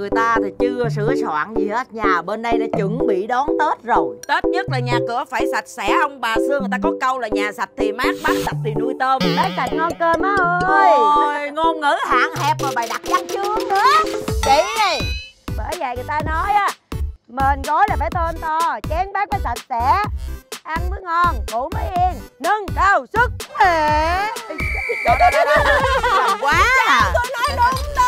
người ta thì chưa sửa soạn gì hết, nhà bên đây đã chuẩn bị đón Tết rồi. Tết nhất là nhà cửa phải sạch sẽ. Ông bà Sương người ta có câu là nhà sạch thì mát, bát sạch thì nuôi tôm. Tết sạch ngon cơm á ơi. Ôi, ngôn ngữ hạn hẹp mà bày đặt văn chương nữa chị. Bởi vậy người ta nói á, mền gối là phải thơm to, chén bát phải sạch sẽ, ăn mới ngon, ngủ mới yên, nâng cao sức khỏe. Đó đó đó, đó. Quá à. Tôi nói đúng đó.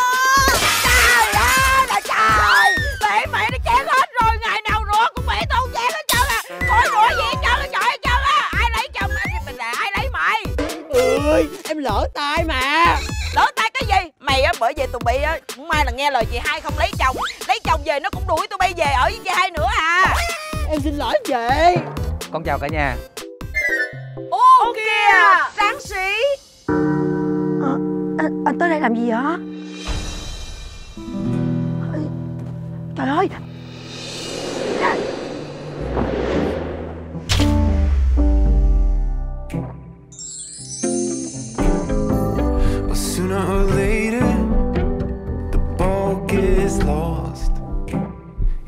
Trời ơi là trời, mẹ mẹ nó chén hết rồi, ngày nào rửa cũng bị tao chén hết trơn à. Coi rửa gì hết trơn á, trời hết trơn á. Ai lấy chồng mình là ai lấy mày. Ơi, em lỡ tay mà. Lỡ tay cái gì? Mày á, bởi vì tụi bị á, cũng may là nghe lời chị hai không lấy chồng. Lấy chồng về nó cũng đuổi tụi bay về ở với chị hai nữa à. Em xin lỗi chị. Con chào cả nhà. Ô kìa, sáng sĩ. Anh tới đây làm gì hả? Trời ơi. Sooner or later, the ball gets lost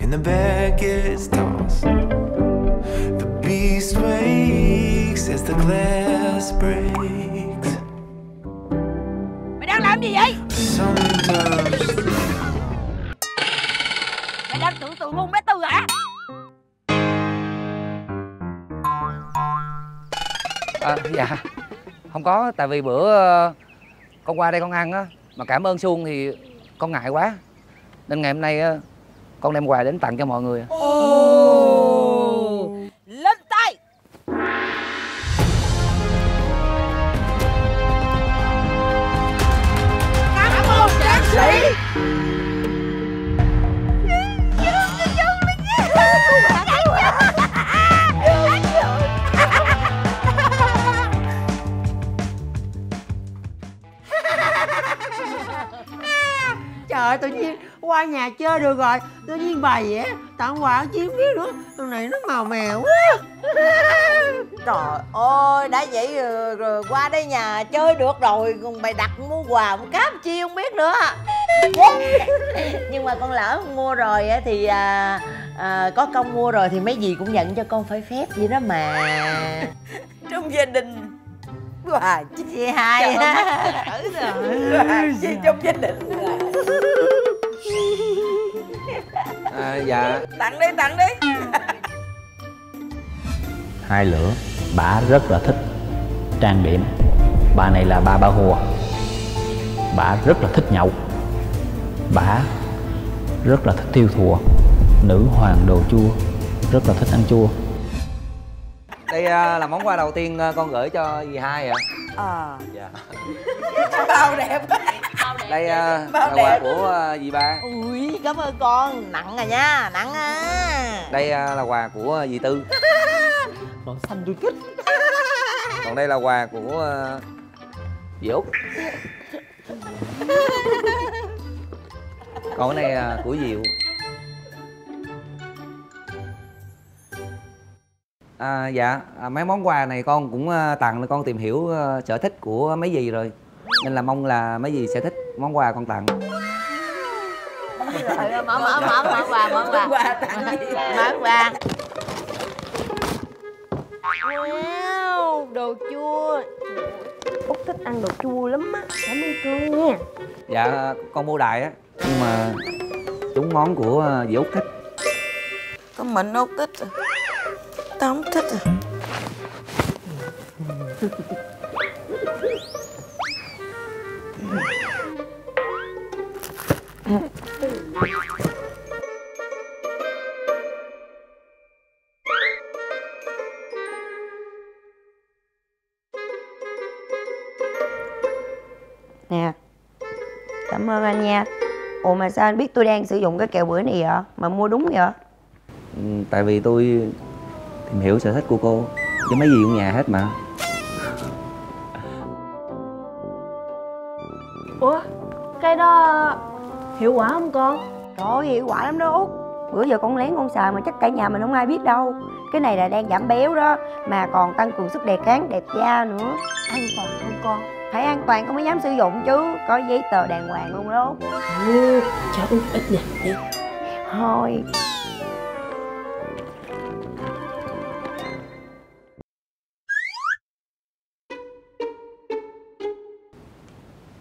and the bag gets tossed. Beast wakes as the glass breaks. Mày đang làm gì vậy? Mày đang tưởng tượng hôn bé Tư hả? Dạ không có, tại vì bữa con qua đây con ăn á, mà cảm ơn Xuân thì con ngại quá nên ngày hôm nay con đem quà đến tặng cho mọi người. Lên tay. Cảm ơn tráng sĩ. Trời, tự nhiên qua nhà chơi được rồi, tự nhiên bà vẽ tặng quà chi biết nữa, con này nó màu mè quá. Trời ơi, đã vậy rồi qua đây nhà chơi được rồi, còn bày đặt mua quà mua cáp chi không biết nữa. Nhưng mà con lỡ mua rồi thì có công mua rồi thì mấy gì cũng nhận cho con phải phép vậy đó mà. Trong gia đình quà chia hai á, chia trong gia đình. Dạ. Tặng đi, tặng đi. Hai lửa, bà rất là thích trang điểm. Bà này là bà Hùa. Bà rất là thích nhậu. Bà rất là thích thiêu thùa. Nữ hoàng đồ chua, rất là thích ăn chua. Đây là món quà đầu tiên con gửi cho dì hai ạ. Dạ. Bao đẹp. Đây là quà của dì ba. Ui, cảm ơn con. Nặng rồi nha, nặng à. Đây là quà của dì Tư. Màu xanh tôi thích. Còn đây là quà của dì Út. Còn cái này của dì Diệu. Dạ, mấy món quà này con cũng tặng, con tìm hiểu sở thích của mấy dì rồi. Nên là mong là mấy dì sẽ thích món quà con tặng. Mở quà tặng đi. Mở quà. Wow, đồ chua. Út thích ăn đồ chua lắm á. Cảm ơn con nha. Dạ, con mua đại á. Nhưng mà trúng món của dì Út thích. Có mình Út thích à? Tao không thích à? Nè, cảm ơn anh nha. Ủa mà sao anh biết tôi đang sử dụng cái kẹo bưởi này vậy? Mà mua đúng vậy? Tại vì tôi tìm hiểu sở thích của cô chứ mấy gì cũng nhà hết mà. Ủa, cái đó hiệu quả không con? Trời ơi, hiệu quả lắm đó Út. Bữa giờ con lén con xài mà chắc cả nhà mình không ai biết đâu. Cái này là đang giảm béo đó, mà còn tăng cường sức đề kháng, đẹp da nữa. An toàn không con? phải an toàn con mới dám sử dụng chứ. Có giấy tờ đàng hoàng luôn đó. Cho uống ít nè đi. Thôi.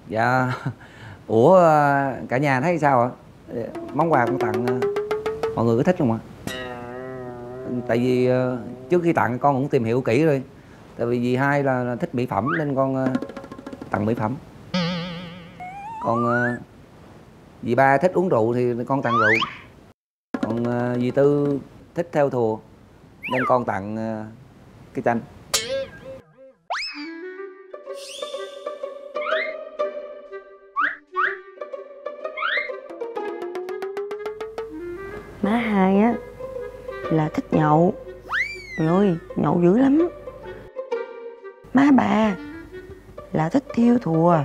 Dạ. Ủa cả nhà thấy sao ạ? Món quà con tặng mọi người có thích không ạ? Tại vì trước khi tặng con cũng tìm hiểu kỹ rồi. Tại vì hai là thích mỹ phẩm nên con tặng mỹ phẩm. Còn dì ba thích uống rượu thì con tặng rượu. Còn dì tư thích theo thùa nên con tặng cái chanh. Má hai á là thích nhậu. Trời ơi, nhậu dữ lắm. Má ba là thích thiêu thùa.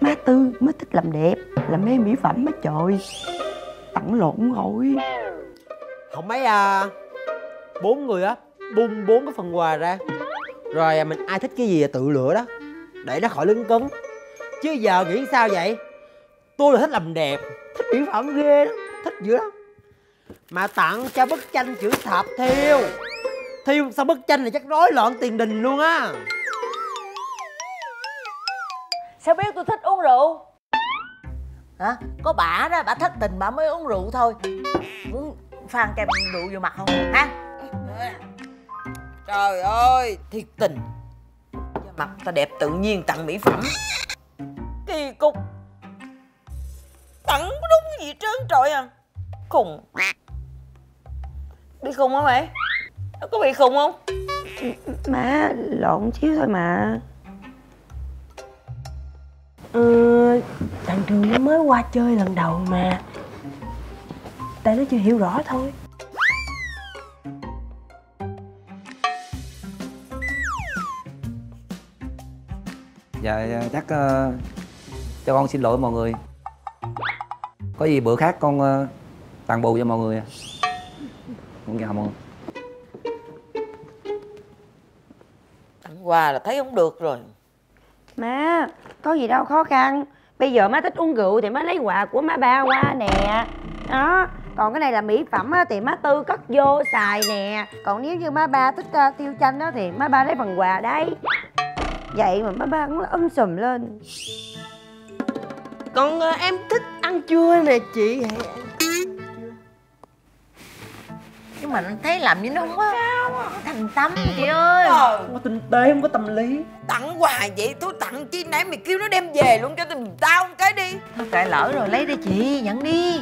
Má tư mới thích làm đẹp, làm mê mỹ phẩm á trời. Tặng lộn rồi. Không mấy bốn người á bung bốn cái phần quà ra. Rồi mình ai thích cái gì tự lựa đó, để nó khỏi lấn cấn. Chứ giờ nghĩ sao vậy? Tôi là thích làm đẹp, thích mỹ phẩm ghê đó, thích dữ lắm. Mà tặng cho bức tranh chữ thập thiêu. Thiêu sao bức tranh này chắc rối loạn tiền đình luôn á. Sao biết tôi thích uống rượu? Hả? Có bả đó, bả thất tình bả mới uống rượu thôi. Muốn phan kèm rượu vô mặt không? Hả? Trời ơi, thiệt tình. Mặt ta đẹp tự nhiên tặng mỹ phẩm. Kỳ cục. Tặng có đúng cái gì trơn trọi à. Khùng. Bị khùng không mày? Có bị khùng không? Má lộn xíu thôi mà. Thằng Trường nó mới qua chơi lần đầu mà. Tại nó chưa hiểu rõ thôi. Dạ chắc cho con xin lỗi mọi người. Có gì bữa khác con tặng bù cho mọi người. Con chào mọi người. Tặng quà là thấy không được rồi. Má, có gì đâu khó khăn. Bây giờ má thích uống rượu thì má lấy quà của má ba qua nè. Đó. Còn cái này là mỹ phẩm thì má tư cất vô xài nè. Còn nếu như má ba thích tiêu chanh thì má ba lấy phần quà đấy. Vậy mà má ba cũng là sùm lên. Còn em thích ăn chua nè chị. Nhưng mà thấy làm như nó không có thành tâm chị ơi. Không có tinh tế, không có tâm lý. Tặng quà vậy tôi tặng chi nãy mày kêu nó đem về luôn cho tao một cái đi. Thôi kệ lỡ rồi, lấy đi chị, nhận đi.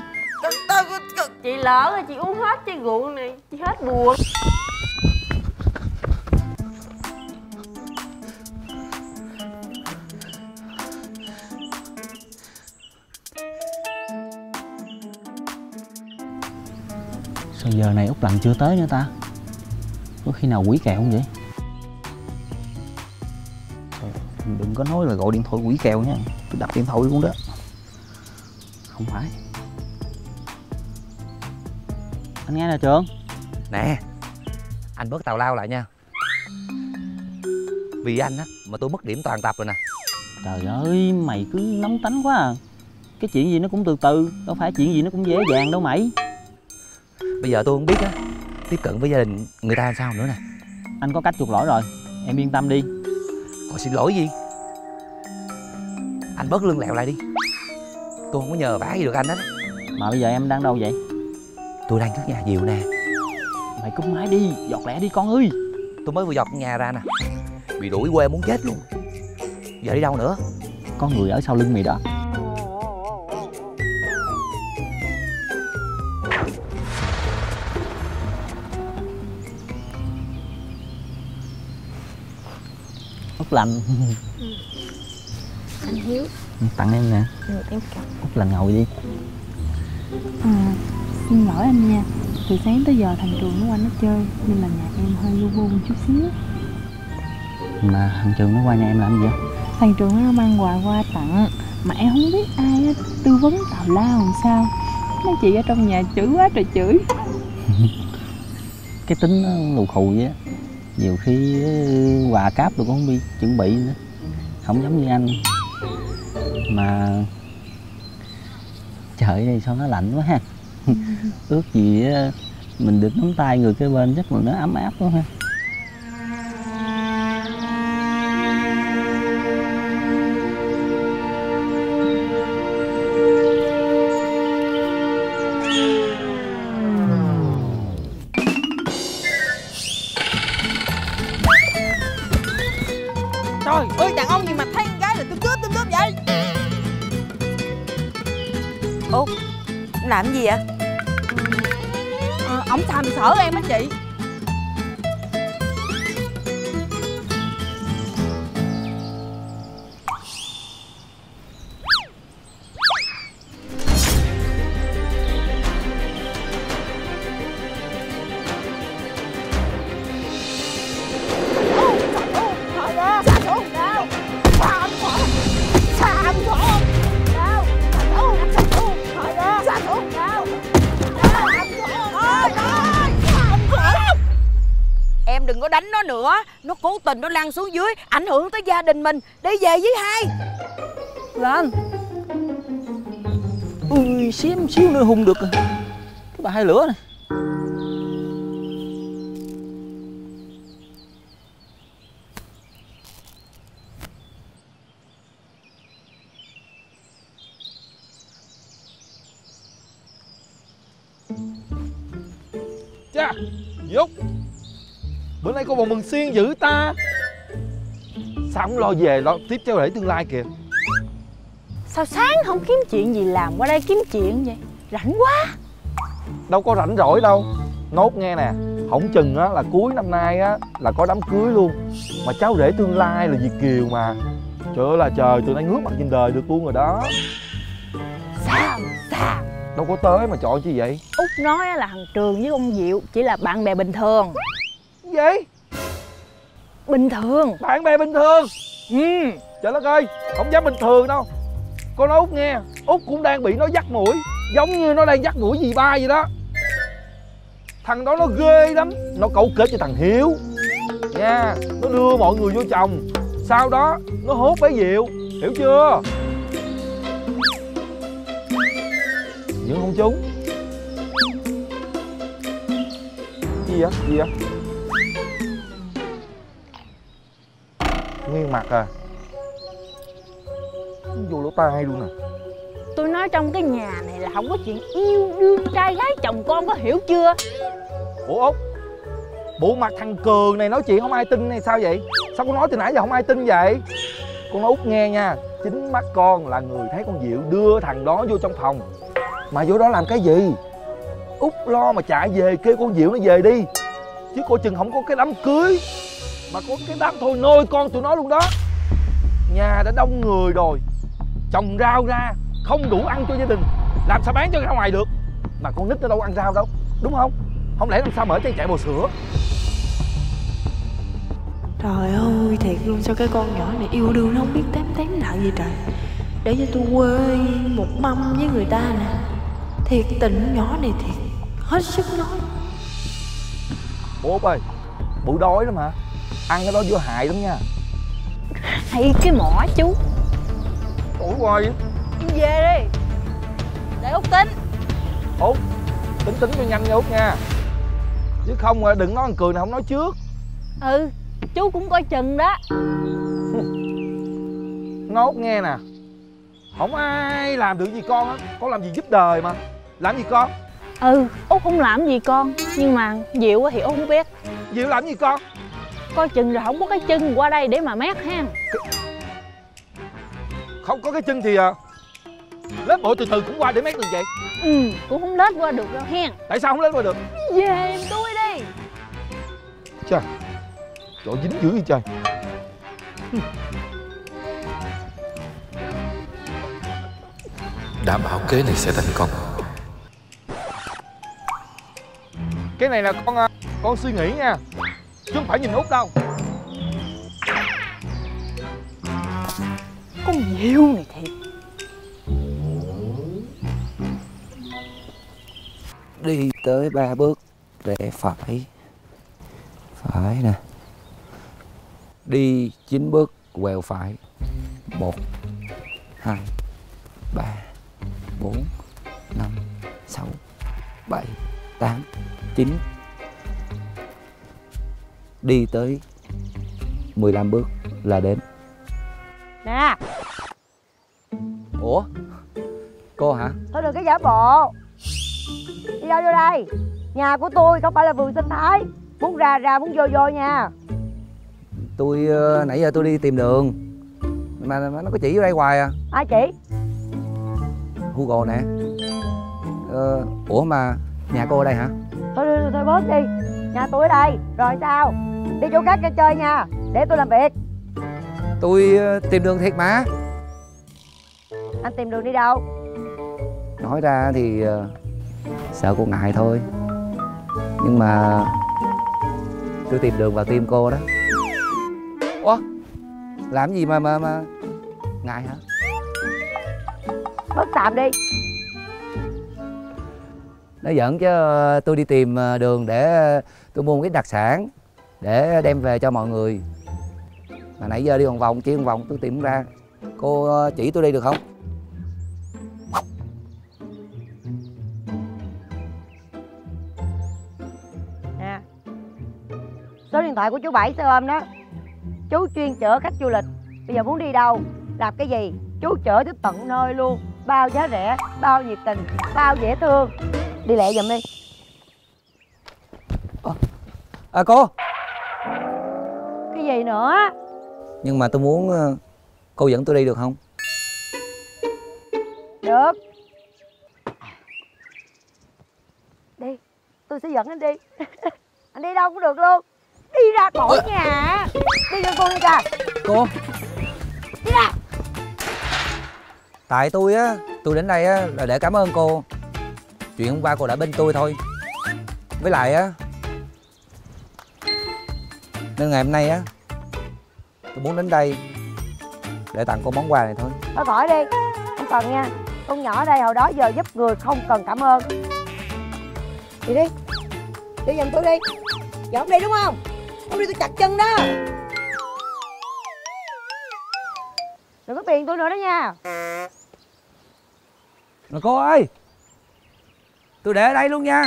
Chị lỡ rồi, chị uống hết chai rượu này, chị hết buồn. Sao giờ này Út Lành chưa tới nữa ta? Có khi nào quỷ kèo không vậy? Đừng có nói là gọi điện thoại quỷ kèo nha. Tôi đập điện thoại luôn đó. Không phải. Anh nghe nè Trường. Nè, anh bớt tào lao lại nha. Vì anh á mà tôi mất điểm toàn tập rồi nè. Trời ơi, mày cứ nóng tánh quá à. Cái chuyện gì nó cũng từ từ, đâu phải chuyện gì nó cũng dễ dàng đâu mày. Bây giờ tôi không biết á, tiếp cận với gia đình người ta làm sao nữa nè. Anh có cách chuộc lỗi rồi, em yên tâm đi. Còn xin lỗi gì? Anh bớt lươn lẹo lại đi. Tôi không có nhờ vả gì được anh hết. Mà bây giờ em đang đâu vậy? Tôi đang trước nhà Diệu nè. Mày cúp máy đi, dọt lẹ đi con ơi. Tôi mới vừa dọt nhà ra nè. Bị đuổi quê muốn chết luôn. Giờ đi đâu nữa? Có người ở sau lưng mày đó. Út Lành. Anh Hiếu tặng em nè. Được, em cầm. Út Lành ngồi đi. Xin lỗi anh nha. Từ sáng tới giờ thằng Trường nó qua nó chơi nên là nhà em hơi lu bu một chút xíu. Mà thằng Trường nó qua nhà em làm gì vậy? Thằng Trường nó mang quà qua tặng. Mà em không biết ai tư vấn tào lao làm sao. Nó chị ở trong nhà chửi quá trời chửi. Cái tính nó lù khù vậy á. Nhiều khi quà cáp tôi cũng không bị chuẩn bị nữa. không giống như anh. Mà trời ơi sao nó lạnh quá ha. Ước gì mình được nắm tay người kế bên, chắc là nó ấm áp quá ha. Trời ơi, đàn ông gì mà thấy con gái là tôi cướp vậy? Ủa, làm gì vậy? Ổng sao mà sợ em á chị? Đừng có đánh nó nữa, nó cố tình nó lăn xuống dưới ảnh hưởng tới gia đình mình. Đi về với hai. Lên. Ui, xíu nữa hung được rồi. Cái bà hai lửa này. Cha, Dúc, bữa nay cô bầu mừng xiên dữ ta. Sao không lo về lo tiếp cháu rể tương lai kìa. Sao sáng không kiếm chuyện gì làm qua đây kiếm chuyện vậy? Rảnh quá. Đâu có rảnh rỗi đâu. Nốt nghe nè, không chừng á là cuối năm nay á là có đám cưới luôn. Mà cháu rể tương lai là Việt kiều mà. Trời ơi là trời, tụi nó ngước mặt trên đời được luôn rồi đó. Sao đâu có tới mà chọn chi vậy? Út nói là thằng Trường với con Diệu chỉ là bạn bè bình thường. Gì? Bình thường. Bạn bè bình thường? Ừ. Trời đất ơi, không dám bình thường đâu. Cô nói Út nghe, Út cũng đang bị nó dắt mũi. Giống như nó đang dắt mũi dì ba vậy đó. Thằng đó nó ghê lắm. Nó cấu kết với thằng Hiếu nha, nó đưa mọi người vô chồng. Sau đó nó hốt bé Diệu, hiểu chưa? Nhưng không trúng. Gì vậy? Gì vậy? Nguyên mặt à, vô lỗ tai luôn nè. Tôi nói trong cái nhà này là không có chuyện yêu đương trai gái chồng con, có hiểu chưa? Ủa Út, bộ mặt thằng Cường này nói chuyện không ai tin hay sao vậy? Sao con nói từ nãy giờ không ai tin vậy? Con nói Út nghe nha, chính mắt con là người thấy con Diệu đưa thằng đó vô trong phòng. Mà vô đó làm cái gì? Út lo mà chạy về kêu con Diệu nó về đi, chứ coi chừng không có cái đám cưới mà có cái đám thôi nôi con tụi nó luôn đó. Nhà đã đông người rồi, trồng rau ra không đủ ăn cho gia đình, làm sao bán cho ra ngoài được? Mà con nít nó đâu ăn rau đâu, đúng không? Không lẽ làm sao mở trang trại bò sữa? Trời ơi thiệt luôn, sao cái con nhỏ này yêu đương nó không biết tém tém nợ gì trời. Để cho tôi quê một mâm với người ta nè. Thiệt tình nhỏ này thiệt hết sức nói. Bố ơi, bụng đói lắm hả? Ăn cái đó vô hại lắm nha. Hay cái mỏ chú. Ủa hoài vậy? Về đi, để Út tính. Út, tính cho nhanh nha Út nha. Chứ không mà đừng nói ăn cười này không nói trước. Ừ, chú cũng coi chừng đó. Nói Út nghe nè, không ai làm được gì con á. Con làm gì giúp đời mà. Làm gì con? Ừ, Út không làm gì con. Nhưng mà Diệu thì Út không biết. Diệu làm gì con? Coi chừng là không có cái chân qua đây để mà mát ha. Không có cái chân thì lết bộ từ từ cũng qua để mát được vậy. Ừ, cũng không lết qua được đâu hen. Tại sao không lết qua được? Về em tôi đi. Trời, chỗ dính dữ vậy trời. Đảm bảo kế này sẽ thành công. Cái này là con suy nghĩ nha, chứ không phải nhìn Út đâu. Con Diệu này thiệt. Đi tới 3 bước rẽ phải. Phải nè. Đi 9 bước quẹo phải 1 2 3 4 5 6 7 8 9 đi tới 15 bước là đến nè. Ủa cô hả? Thôi được cái giả bộ. Đi đâu vô đây? Nhà của tôi không phải là vườn sinh thái. Muốn ra ra, muốn vô vô nha. Tôi nãy giờ tôi đi tìm đường mà nó có chỉ vô đây hoài à. Ai chỉ? Google nè. Ủa mà nhà cô ở đây hả? Thôi bớt đi. Nhà tôi ở đây. Rồi sao? Đi chỗ khác cho chơi nha. Để tôi làm việc. Tôi tìm đường thiệt mà. Anh tìm đường đi đâu? Nói ra thì sợ cô ngại thôi, nhưng mà tôi tìm đường vào tim cô đó. Ủa? Làm gì mà ngại hả? Bớt tạm đi. Nói giỡn chứ tôi đi tìm đường để tôi mua một ít đặc sản để đem về cho mọi người. Mà nãy giờ đi vòng vòng tôi tìm ra. Cô chỉ tôi đi được không? Nè, số điện thoại của chú Bảy xe ôm đó. Chú chuyên chở khách du lịch. Bây giờ muốn đi đâu, làm cái gì, chú chở tới tận nơi luôn. Bao giá rẻ, bao nhiệt tình, bao dễ thương. Đi lẹ giùm đi. Cô. Cái gì nữa? Nhưng mà tôi muốn cô dẫn tôi đi được không? Được. Đi, tôi sẽ dẫn anh đi. Anh đi đâu cũng được luôn. Đi ra khỏi nhà. Đi cho cô đi ra. Cô. Đi ra. Tại tôi á, tôi đến đây á là để cảm ơn cô. Chuyện hôm qua cô đã bên tôi thôi. Với lại á, nên ngày hôm nay á, tôi muốn đến đây để tặng cô món quà này thôi. Thôi khỏi đi, không cần nha. Con nhỏ đây hồi đó giờ giúp người không cần cảm ơn. Đi đi. Đi giùm tôi đi. Giờ không đi đúng không? Không đi tôi chặt chân đó. Đừng có phiền tôi nữa đó nha. Mà cô ơi, tôi để ở đây luôn nha.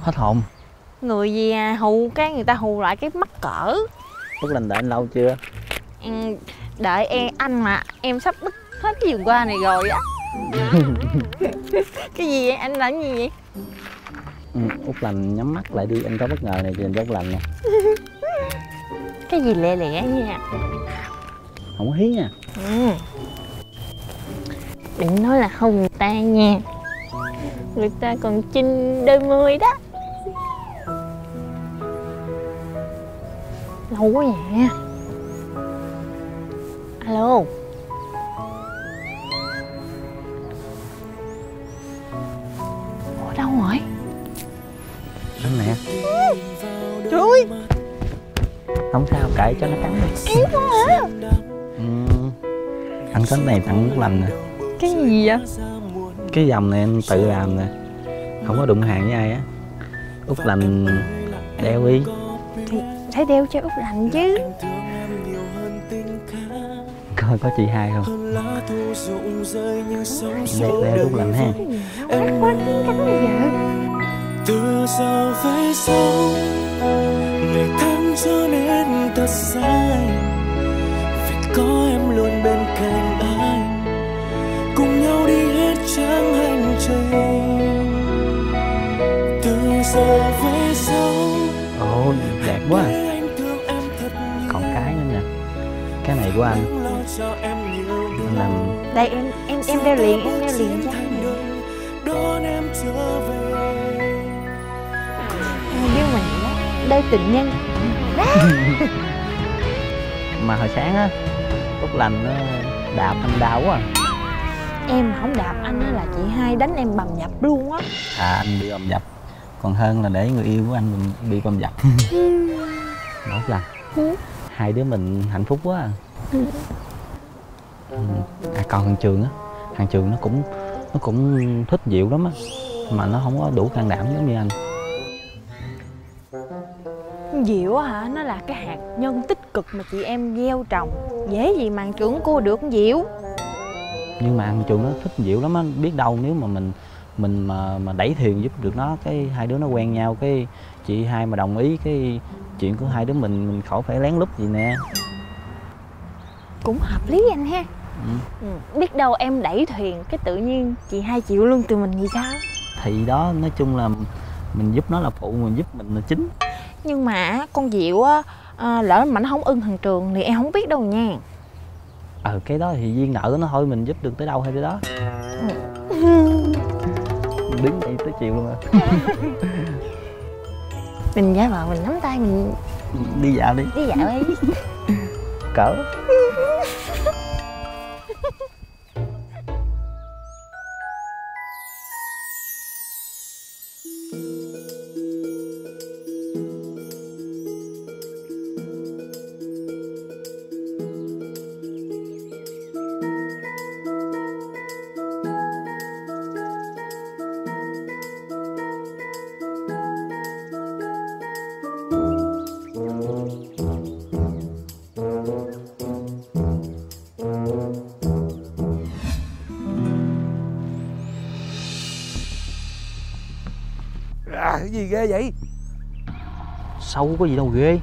Hết hồn. Người gì à, hù cái người ta hù lại cái mắc cỡ. Phước Lành đợi anh lâu chưa? Đợi em anh mà em sắp đứt hết cái vườn qua này rồi á. Cái gì vậy? Anh làm gì vậy? Phước Lành nhắm mắt lại đi, anh có bất ngờ này cho anh Phước Lành nè. Cái gì lẹ lẹ nha, không có hí nha. Đừng nói là không người ta nha. Người ta còn chinh đôi mươi đó. Lâu quá vậy. Alo. Ở đâu rồi? Anh nè. Trời ơi. Không sao, kệ cho nó cắn đi. Yếu quá hả? Anh có cái này tặng Phước Lành nè. Cái gì vậy? Cái vòng này anh tự làm nè, không có đụng hàng với ai á. Phước Lành đeo đi. Thì phải đeo cho Phước Lành chứ. Cỡ Có chị hai không? Đẹp bé đúng lắm ha. Em quá xinh cắn bây giờ. Từ giờ về sau, ngày tháng trở nên thật dài. Phải có em luôn bên cạnh anh, cùng nhau đi hết chặng hành trình. Từ giờ về sau. Ồ, đẹp quá à. Còn cái nữa nè. Cái này của anh. Anh làm. Đây em đeo liền cho anh. Với mình đây tình nhân. Mà hồi sáng á Út Lành nó đạp anh đau quá. Em không đạp anh á là chị hai đánh em bầm dập luôn á. À, anh bị bầm dập còn hơn là để người yêu của anh mình bị bầm dập. Nói là hai đứa mình hạnh phúc quá à. À còn thằng Trường á, thằng Trường nó cũng thích Diệu lắm á, mà nó không có đủ can đảm giống như anh. Diệu á hả, nó là cái hạt nhân tích cực mà chị em gieo trồng, dễ gì mà Trường cô được Diệu. Nhưng mà thằng Trường nó thích Diệu lắm á, biết đâu nếu mà mình mà đẩy thuyền giúp được nó, cái hai đứa nó quen nhau, cái chị hai mà đồng ý cái chuyện của hai đứa mình khỏi phải lén lút gì nè. Cũng hợp lý anh ha. Biết đâu em đẩy thuyền cái tự nhiên chị hai chịu luôn tụi mình thì sao? Thì đó, nói chung là mình giúp nó là phụ, mình giúp mình là chính. Nhưng mà con Diệu á, lỡ mà nó không ưng thằng Trường thì em không biết đâu nha. Ờ, cái đó thì duyên nợ của nó thôi, mình giúp được tới đâu hay tới đó. Đứng đi tới chiều luôn à. Mình giả vờ mình nắm tay mình đi dạo đi. Đi dạo đi. Cỡ. Gì ghê vậy? Sâu có gì đâu ghê.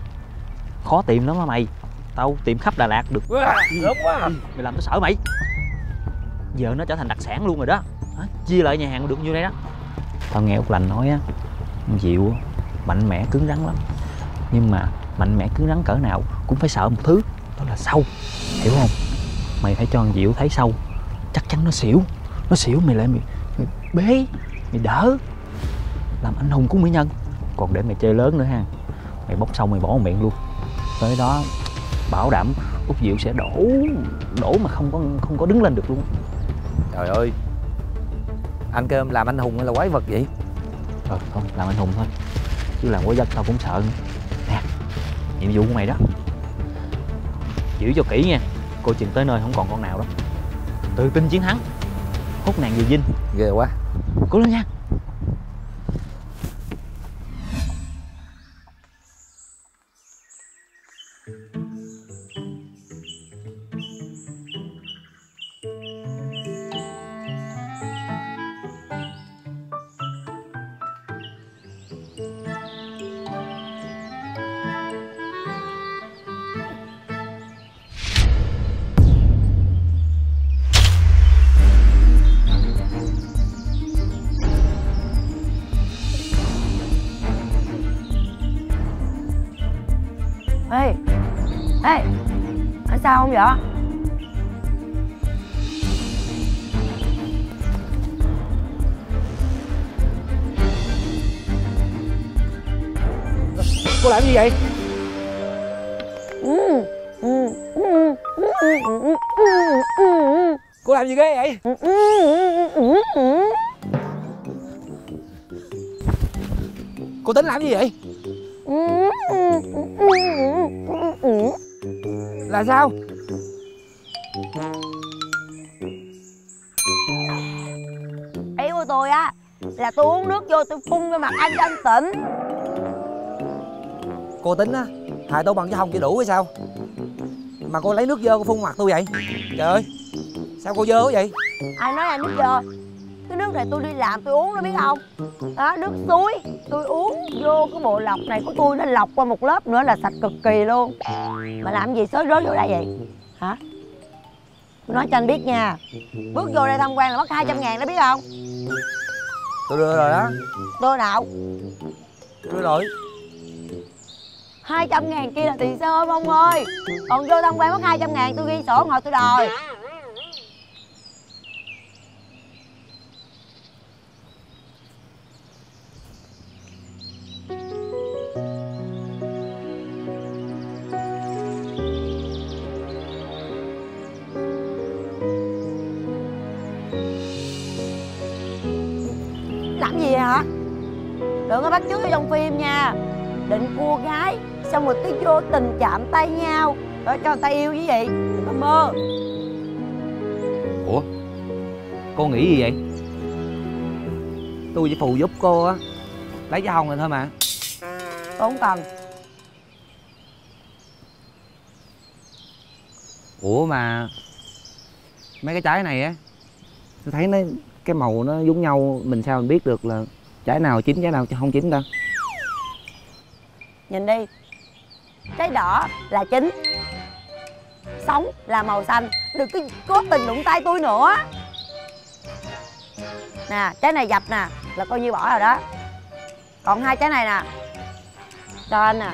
Khó tìm lắm hả mày? Tao tìm khắp Đà Lạt được. Lớn quá à. Mày làm tao sợ mày. Giờ nó trở thành đặc sản luôn rồi đó. Chia lại nhà hàng được nhiêu đây đó. Tao nghe Út Lành nói á, Diệu mạnh mẽ cứng rắn lắm. Nhưng mà mạnh mẽ cứng rắn cỡ nào cũng phải sợ một thứ, đó là sâu. Hiểu không? Mày phải cho Diệu thấy sâu, chắc chắn nó xỉu. Nó xỉu mày lại mày bế, mày đỡ, làm anh hùng của mỹ nhân. Còn để mày chơi lớn nữa ha, mày bóc xong mày bỏ vào miệng luôn. Tới đó bảo đảm Út Diệu sẽ đổ mà không có đứng lên được luôn. Trời ơi, ăn cơm làm anh hùng hay là quái vật vậy? Ờ không, làm anh hùng thôi, chứ làm quái vật tao cũng sợ nữa. Nè, nhiệm vụ của mày đó, giữ cho kỹ nha, coi chừng tới nơi không còn con nào đó. Tự tin chiến thắng, hốt nàng về dinh. Ghê quá, cố lên nha. Ê, ở sao không vậy? Cô làm gì vậy? Cô làm gì ghê vậy? Cô tính làm gì vậy? Là sao? Ý của tôi á là tôi uống nước vô tôi phun vô mặt anh cho anh tỉnh. Cô tính á hại tôi bằng cái hồng chỉ đủ hay sao? Mà mà cô lấy nước dơ cô phun mặt tôi vậy? Trời ơi, sao cô dơ vậy? Ai nói là nước dơ? Cái nước này tôi đi làm tôi uống nó biết không? Đó, nước suối tôi uống vô cái bộ lọc này của tôi, nó lọc qua một lớp nữa là sạch cực kỳ luôn. Mà làm gì xới rớt vô đây vậy? Hả? Tôi nói cho anh biết nha, bước vô đây tham quan là mất 200 ngàn đó biết không? Tôi đưa rồi đó. Đưa nào? Đưa rồi. 200 ngàn kia là tiền xe ôm ông ơi. Còn vô tham quan mất 200 ngàn, tôi ghi sổ ngồi tôi đòi. Làm gì vậy hả? Đừng có bắt chước ở trong phim nha. Định cua gái xong rồi cứ vô tình chạm tay nhau để cho người ta yêu với vậy. Đừng có mơ. Ủa? Cô nghĩ gì vậy? Tôi chỉ phụ giúp cô á, lấy cái hồng này thôi mà. Tôi không cần. Ủa mà mấy cái trái này á, tôi thấy nó cái màu nó giống nhau, mình sao mình biết được là trái nào chín trái nào không chín ta? Nhìn đi, trái đỏ là chín, sống là màu xanh. Đừng cứ cố tình đụng tay tôi nữa. Nè, trái này dập nè là coi như bỏ rồi đó. Còn hai trái này nè cho anh nè,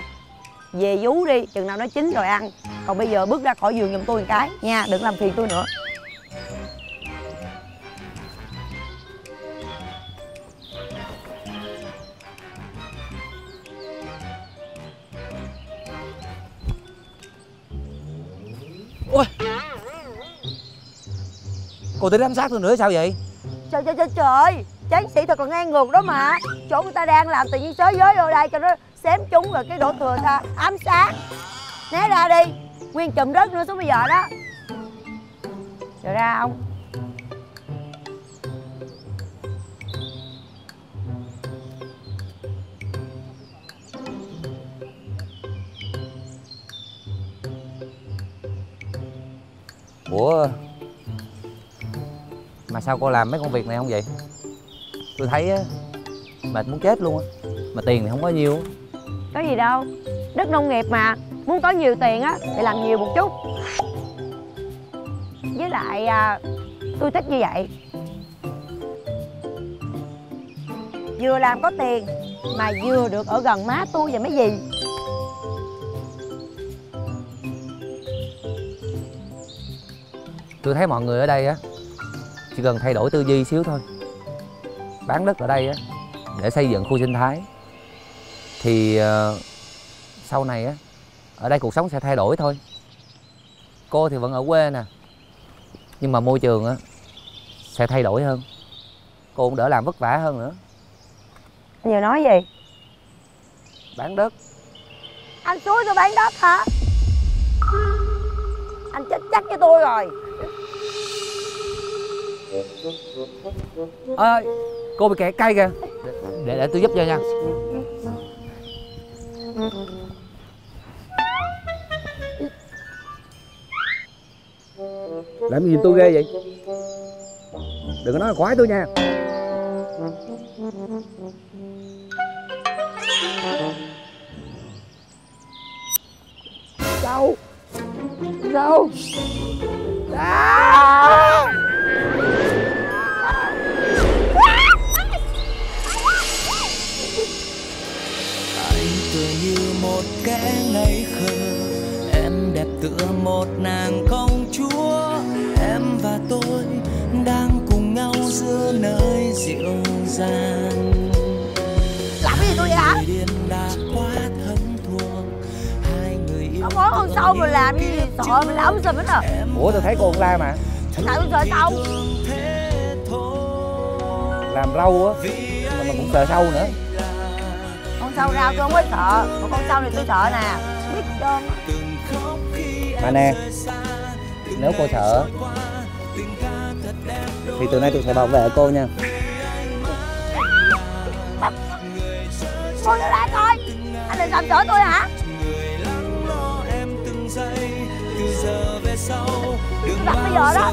về vú đi, chừng nào nó chín rồi ăn. Còn bây giờ bước ra khỏi giường giùm tôi một cái nha, đừng làm phiền tôi nữa. Ôi, cô tính ám sát tôi nữa sao vậy? Trời, chán sĩ thật là ngang ngược đó mà. Chỗ người ta đang làm tự nhiên xới giới vô đây cho nó xém chúng rồi cái đổ thừa ta ám sát. Né ra đi, nguyên chùm đất nữa xuống bây giờ đó. Trời ra không? Ủa mà sao cô làm mấy công việc này không vậy? Tôi thấy á, mệt muốn chết luôn á. Mà tiền thì không có nhiều. Có gì đâu, đất nông nghiệp mà. Muốn có nhiều tiền á thì làm nhiều một chút. Với lại tôi thích như vậy. Vừa làm có tiền mà vừa được ở gần má tôi và mấy dì. Tôi thấy mọi người ở đây á chỉ cần thay đổi tư duy xíu thôi, bán đất ở đây á để xây dựng khu sinh thái thì sau này á ở đây cuộc sống sẽ thay đổi thôi. Cô thì vẫn ở quê nè, nhưng mà môi trường á sẽ thay đổi hơn, cô cũng đỡ làm vất vả hơn nữa. Anh vừa nói gì? Bán đất. Anh xúi tôi bán đất hả? Anh chết chắc với tôi rồi. Ơi, cô bị kẹt cây kìa. Để tôi giúp cho nha. Làm gì tôi ghê vậy? Đừng có nói là khoái tôi nha. Đâu? Đâu? Đâu? Một kẻ ngây khờ, em đẹp tựa một nàng công chúa. Em và tôi đang cùng nhau giữa nơi dịu dàng. Làm cái gì tôi vậy hả? Ông ốm hôm sau mà làm cái gì sợ mình là ống sùm hết à? Ủa tôi thấy cô không la mà. Tại tôi sợ sâu. Làm lâu á mà cũng sợ sâu nữa. Con sâu rau tôi không có sợ, còn con sâu này tôi sợ nè, biết trơn. Mà nè, nếu cô sợ thì từ nay tôi sẽ bảo vệ cô nha. Cô đưa lại coi, anh đừng làm sợ tôi hả? đặt bây giờ đó.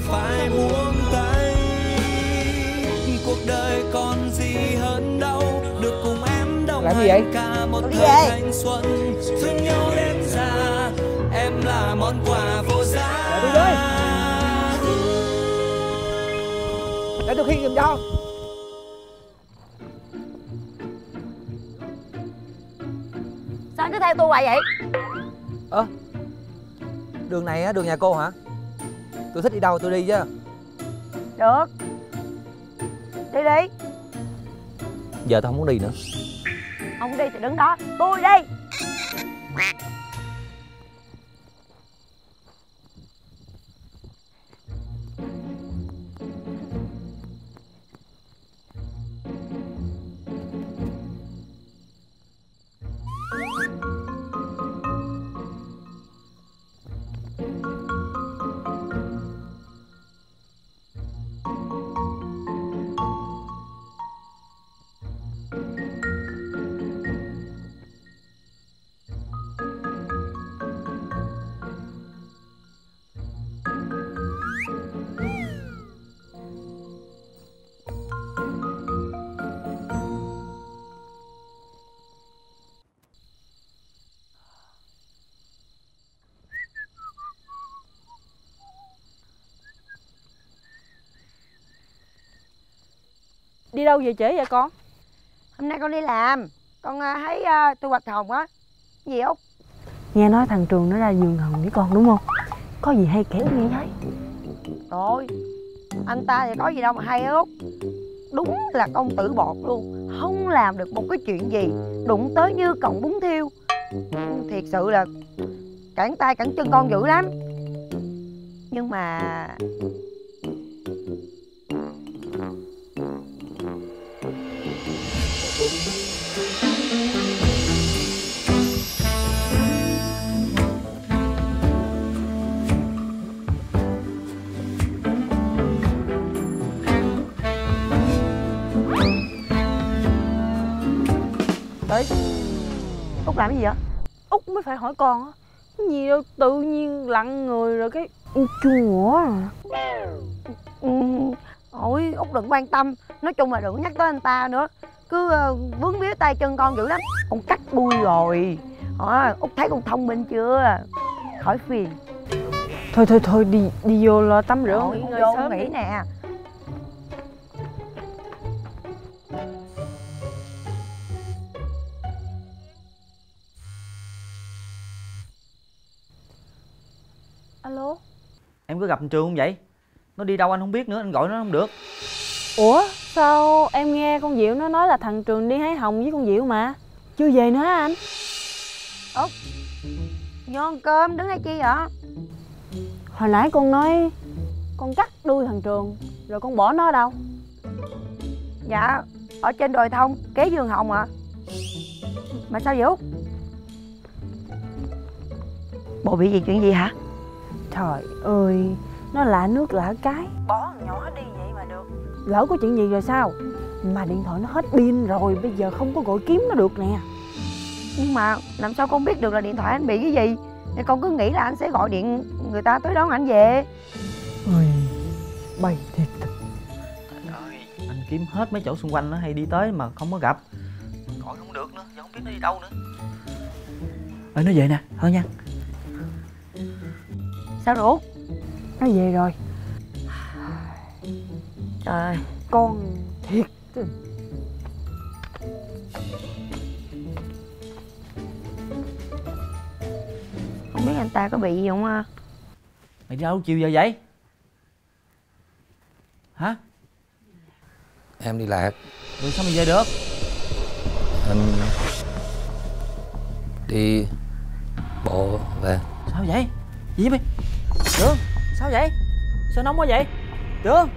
Cuộc đời còn gì hơn đâu, được cùng em đồng hành cả một thời thanh xuân. Thương nhau đến già, em là món quà vô giá. Để tôi khiêng giùm cho. Sao anh cứ theo tôi hoài vậy? Ơ, đường này á, đường nhà cô hả? Tôi thích đi đâu tôi đi chứ. Được, đi đi. Giờ tao không muốn đi nữa. Không đi thì đứng đó, tôi đi. Đi đâu về trễ vậy con? Hôm nay con đi làm. Con thấy tôi hoạch hồng á. Gì Út? Nghe nói thằng Trường nó ra vườn hồng với con đúng không? Có gì hay kể nghe thấy. Rồi, anh ta thì có gì đâu mà hay Út. Đúng là công tử bột luôn. Không làm được một cái chuyện gì, đụng tới như cọng bún thiêu. Thiệt sự là cản tay cản chân con dữ lắm. Nhưng mà Út làm cái gì vậy? Út mới phải hỏi con á. Cái gì đâu tự nhiên lặng người rồi cái chua ngủa. Ôi Út đừng quan tâm. Nói chung là đừng nhắc tới anh ta nữa. Cứ vướng víu tay chân con dữ lắm. Con cắt đuôi rồi. Út thấy con thông minh chưa? Khỏi phiền. Thôi thôi thôi đi vô lo tắm rửa. Ôi, nghỉ vô sớm nghỉ đi nè. Alo. Em có gặp Trường không vậy? Nó đi đâu anh không biết nữa, anh gọi nó không được. Ủa sao em nghe con Diệu nó nói là thằng Trường đi hái hồng với con Diệu mà chưa về nữa hả anh? Út, vô ăn cơm đứng đây chi vậy? Hồi nãy con nói con cắt đuôi thằng Trường rồi con bỏ nó đâu? Dạ ở trên đồi thông kế vườn hồng ạ. Mà sao vậy Út? Bộ bị gì chuyện gì hả? Trời ơi, nó lạ nước lạ cái. Bỏ thằng nhỏ đi vậy mà được. Lỡ có chuyện gì rồi sao? Mà điện thoại nó hết pin rồi, bây giờ không có gọi kiếm nó được nè. Nhưng mà làm sao con biết được là điện thoại anh bị cái gì? Nên con cứ nghĩ là anh sẽ gọi điện người ta tới đón anh về. Ôi, bày thiệt. Trời ơi, anh kiếm hết mấy chỗ xung quanh nó hay đi tới mà không có gặp. Gọi không được nữa, giờ không biết nó đi đâu nữa. Ê, nó về nè, thôi nha. Sao rồi Út? Nó về rồi. Trời ơi, con thiệt. Không biết anh ta có bị gì không ha? Mày đi đâu chiều giờ vậy? Hả? Em đi lạc. Rồi sao mày về được? Anh đi bộ về. Sao vậy? Gì vậy? Trường, sao vậy? Sao nóng quá vậy? Trường,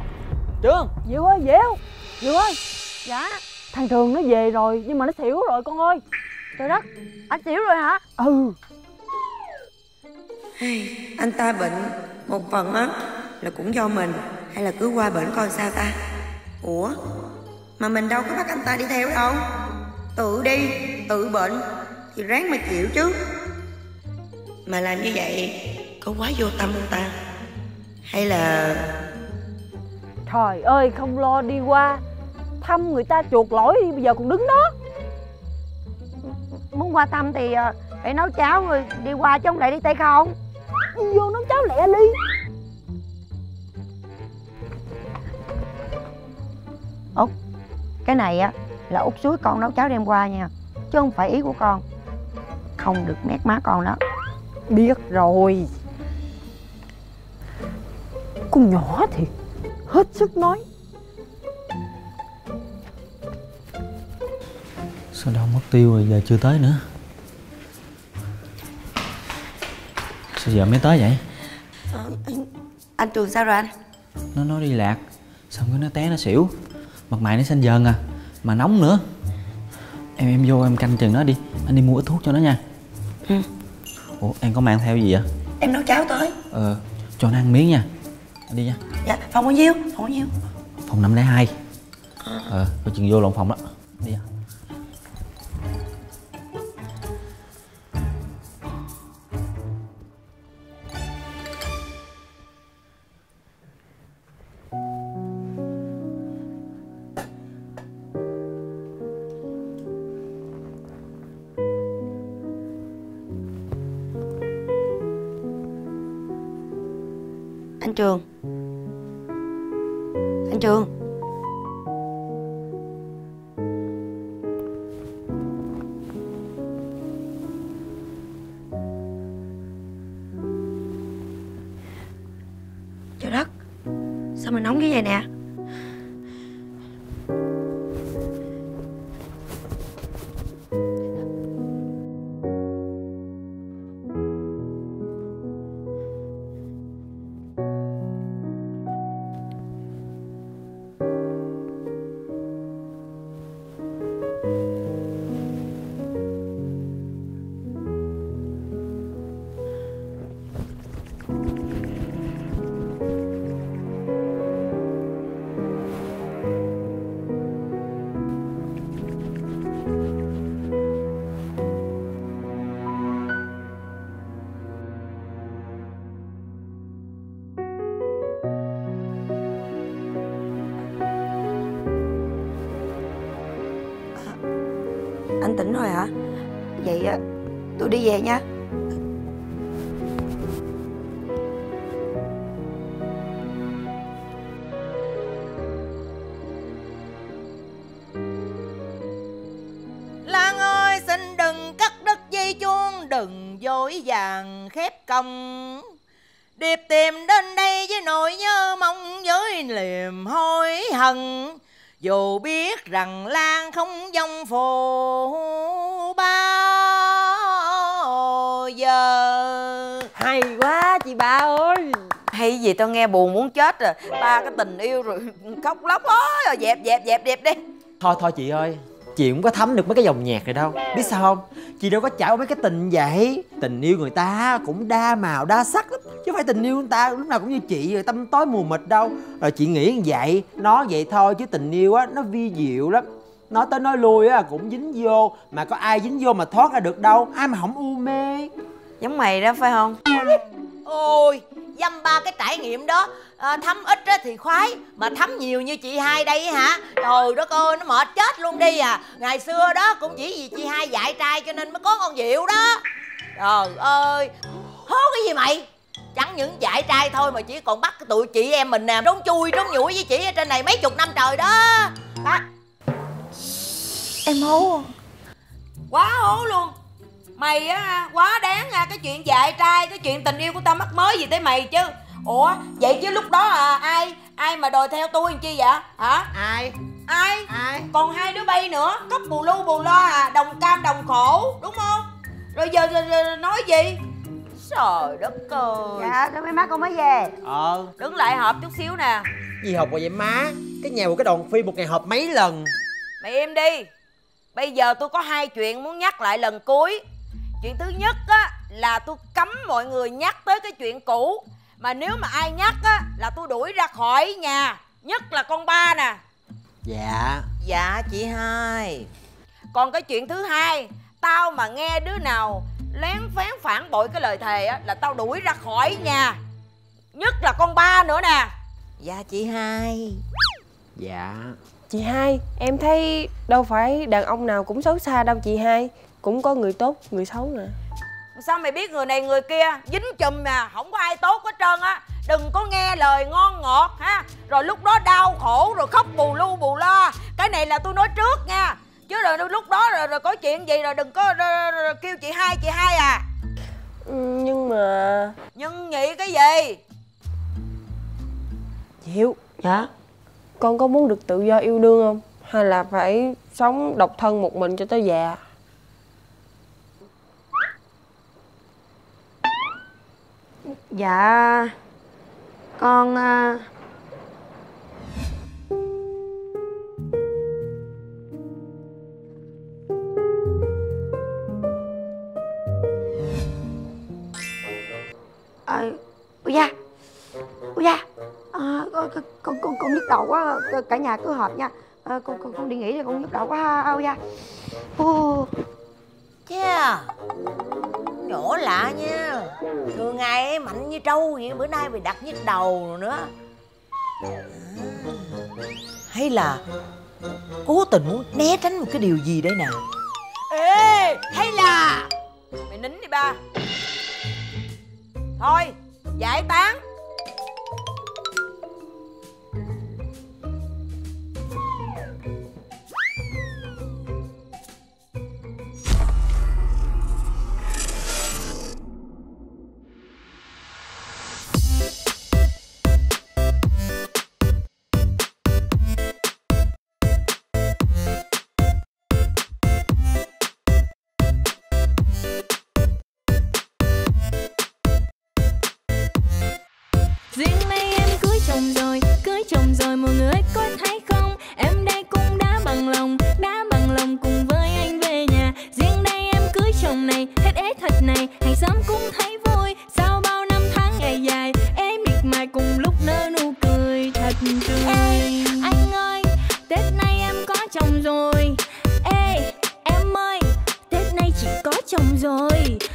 Trường. Diệu ơi, Diệu. Diệu ơi. Dạ. Thằng Trường nó về rồi nhưng mà nó xỉu rồi con ơi. Trời đất, anh xỉu rồi hả? Ừ. Hey, anh ta bệnh một phần á là cũng do mình, hay là cứ qua bệnh coi sao ta? Ủa, mà mình đâu có bắt anh ta đi theo đâu. Tự đi, tự bệnh thì ráng mà chịu chứ. Mà làm như vậy có quá vô tâm không ta? Hay là... Trời ơi, không lo đi qua thăm người ta chuột lỗi đi, bây giờ còn đứng đó. Muốn qua thăm thì phải nấu cháo rồi đi qua chứ không lại đi tay không. Vô nấu cháo lẹ đi. Út, cái này á là Út suối con nấu cháo đem qua nha, chứ không phải ý của con. Không được mét má con đó. Biết rồi. Con nhỏ thiệt, hết sức nói. Sao đâu mất tiêu rồi, giờ chưa tới nữa. Sao giờ mới tới vậy? Anh Trường sao rồi anh? Nó đi lạc, xong cái nó té nó xỉu. Mặt mày nó xanh dần à, mà nóng nữa. Em vô em canh chừng nó đi, anh đi mua ít thuốc cho nó nha. Ừ. Ủa em có mang theo gì vậy? Em nấu cháo tới. Cho nó ăn miếng nha. Anh đi nha. Dạ, phòng bao nhiêu? Phòng bao nhiêu? Phòng 502. Có chừng vô lộn phòng đó. Đi nha. Anh Trường. Anh Trường. Trời đất, sao mà nóng cái vậy nè. Anh tỉnh rồi hả? Vậy tôi đi về nha. Lan ơi xin đừng cắt đứt dây chuông, đừng dối vàng khép còng. Điệp tìm đến đây với nỗi nhớ mong, với niềm hối hận. Dù biết rằng Lan không vong phù bao giờ. Hay quá chị ba ơi. Hay gì tao nghe buồn muốn chết rồi. Ba cái tình yêu rồi khóc lóc rồi. Dẹp đi. Thôi chị ơi, chị cũng có thấm được mấy cái dòng nhạc rồi đâu. Biết sao không? Chị đâu có trải mấy cái tình vậy. Tình yêu người ta cũng đa màu đa sắc lắm, chứ phải tình yêu người ta lúc nào cũng như chị rồi tâm tối mù mịt đâu. Rồi chị nghĩ vậy, nó vậy thôi chứ tình yêu á nó vi diệu lắm. Nói tới nói lui á cũng dính vô, mà có ai dính vô mà thoát ra được đâu. Ai mà không u mê. Giống mày đó phải không? Ôi, dăm ba cái trải nghiệm đó thấm ít á thì khoái, mà thấm nhiều như chị hai đây hả? Trời đất ơi, nó mệt chết luôn đi à. Ngày xưa đó cũng chỉ vì chị hai dạy trai cho nên mới có con Diệu đó. Trời ơi, hố cái gì mày? Chẳng những dạy trai thôi mà chỉ còn bắt tụi chị em mình nè trốn chui trốn nhủi với chị ở trên này mấy chục năm trời đó. Em hố quá, hố luôn. Mày á quá đáng à, cái chuyện dạy trai, cái chuyện tình yêu của tao mắc mới gì tới mày chứ. Ủa vậy chứ lúc đó ai mà đòi theo tôi làm chi vậy hả? Ai còn hai đứa bay nữa, cấp bù lu bù lo à, đồng cam đồng khổ đúng không? Rồi giờ nói gì? Trời đất ơi. Dạ mấy má con mới về. Đứng lại họp chút xíu nè. Gì họp vậy má? Cái nhà của cái đoàn phim một ngày họp mấy lần? Mày im đi. Bây giờ tôi có hai chuyện muốn nhắc lại lần cuối. Chuyện thứ nhất á là tôi cấm mọi người nhắc tới cái chuyện cũ, mà nếu mà ai nhắc á là tôi đuổi ra khỏi nhà, nhất là con ba nè. Dạ. Dạ chị hai. Còn cái chuyện thứ hai, tao mà nghe đứa nào lén phán phản bội cái lời thề á là tao đuổi ra khỏi nhà. nhất là con ba nữa nè. Dạ chị hai. Dạ. Chị hai, em thấy đâu phải đàn ông nào cũng xấu xa đâu chị hai. Cũng có người tốt, người xấu nè. Sao mày biết người này người kia, dính chùm mà, không có ai tốt hết trơn á. Đừng có nghe lời ngon ngọt ha. Rồi lúc đó đau khổ rồi khóc bù lu bù lo. Cái này là tôi nói trước nha. Chứ rồi lúc đó rồi có chuyện gì rồi đừng có rồi kêu chị hai à. Nhưng mà... Nhưng vậy cái gì? Diệu. Dạ. Con có muốn được tự do yêu đương không? Hay là phải sống độc thân một mình cho tới già? Dạ... Con... Ui da. Ui da. Con nhức đầu quá, cả nhà cứ họp nha. Con đi nghỉ rồi, con nhức đầu quá. Ui da. Chà, nhỏ lạ nha. Thường ngày mạnh như trâu vậy, bữa nay bị đặt nhức đầu rồi nữa. Hay là cố tình muốn né tránh một cái điều gì đây nè. Ê, hay là mày nín đi ba. Thôi, giải tán. Chồng rồi. Ê, em ơi, Tết nay chị có chồng rồi.